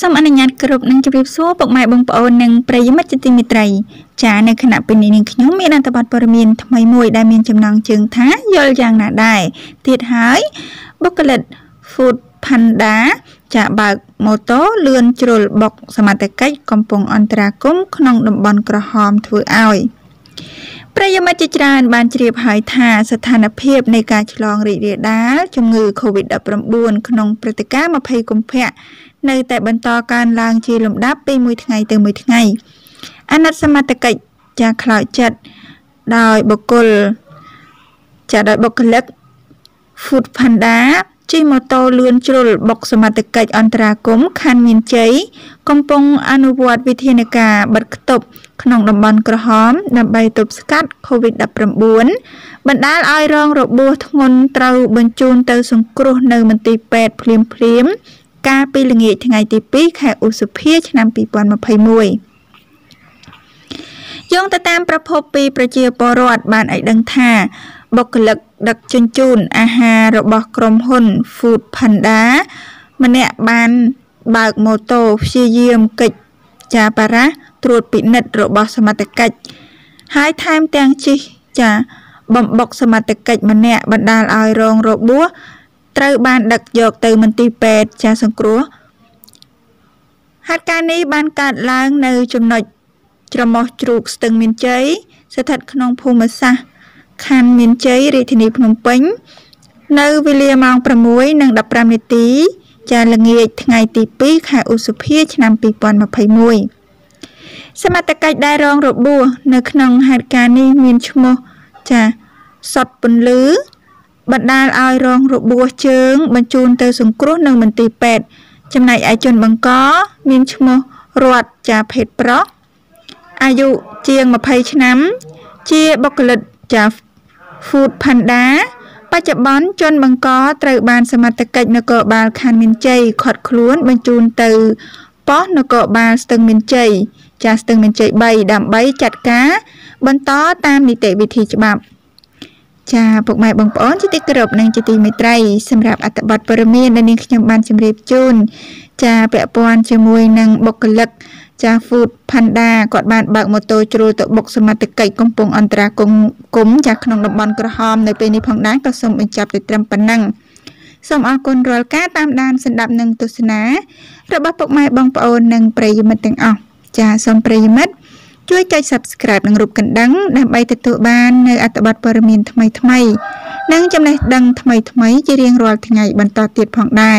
สมอนุญาตกรุบนั่งจบริบซัวปกหมายบงปอหนึ่งประยมัดจิตมิตรัยจาในขณะเป็นหนึ่งขยมมีนันตบัตรปรมีนทำไมมวยได้มีจำนวนเชิงท้ายอลยางหนาได้ติดหายบกเล็ดฟูดพันดาจะบากโมโต้เลื่อนจรวดบกสมัติกัยกำปองอันตราคุ้มขนมดมบอลกระหอมถือเอาประยมัดจิตรานบานเจียบหายท่าสถานเพียบในการฉลองรีเดียดาจงือโควิดดับประบุนขนมปฏิกามาภัยกุมเพะในแต่บรรทอการลางจีลมดับไปมือไงเติมมือไงอนัตสมาตกิจจะคลายจัดดอยบกุลจะดอยบกุลเล็กฟุตพันดาจีมอโตเลือนจุลบกสมาตกิจอันตรากมคันมีนใจกำปองอนุวัตวิทยาการบัดตบขนมดมบอลกระหอมดับใบตบสกัดโควิดดับประบุนบรรดาอ้อยรองรบบัวทงนเตาบรรจุนเตาสงกรในมันตีแปดพลิมกาปีละเงียดไงตีปีแขกอุสุเพียชนำปีปอนมาภัยมวยยงตะแตมประพบปีประเจียปรอดบานไอดังท่าบกหลักดักจุนอาหารระบอกกรมหุ่นฟูดพันดามันเนี่ยบานบากโมโตเชียเยี่ยมกิจจาปาระตรวจปินัดระบอกสมัติกัจหายไทม์แตงจิจะบ่มบกสมัติกัจมันเนี่ยบรรดาลอยรองระบัวเติบานดักหยอกเติมมันตีแปดชาสงครัวหากการนี้บานการล้างในจำนวนจมอจุกตึงมินเจยสถัดขนมภูมิศาคันมินเจยริธนีพนมปิงในวิเลียมองประมวยนังดับปรามนิตีจาละเงียดไงตีปีขาอุสุเพียชนำปีปอนมาภัยมวยสมัตกัยได้รองรบบัวในขนมหากการนี้มินชโมจะสดปนลื้อบรรดาลอยรองรบบัวเชิงบรรจุนเตอร์สงครุหนึ่งมันตีแปดจำนายไอจนบังก้อมินชโมรวดจะเพชรเปราะอายุเจียงมาภัยชน้ำเจียบกเล็ดจะฟูดพันดาปัจจุบันจนบังก้อเตอร์บานสมัติกัยนกบาลคันมินเจยขดคล้วนบรรจุนเตอร์ป้อนกบาลสตึงมินเจยจะสตึงมินเจยใบดำใบจัดก้าบรรท้อตามนิเตวิธีฉบับจะปกหมายบังปอนจิติกรบในจิติมิตรัยสำหรับอัตบัตรปรมีในนิคยมบันจำเรียบจุนจะเปะปอนจมวยนางบกลักจะฟูดพันดากอดบานบางโมโตจรูตบกสมัติกัยกงปงอันตรากงกุมจากขนมดมบอลกระหอมในปีนิพงด้านกระสมอินจับติดตรำปนังสมอากุลรัลก้าตามดานสันดับหนึ่งตุสนาระบบปกหมายบังปอนนางประยมัดตังออกจะสมประยมัดช่วยใจ subscribe นังรูปกันดังนำไปติดตัวบ้านในอัตบัตรปรมีนทำไมนั่งจำในดังทำไมจะเรียงรอถึงไงบรรทอติดผ่องได้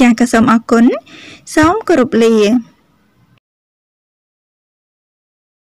จากกระสมอกุลซ้อมกรุบเลีย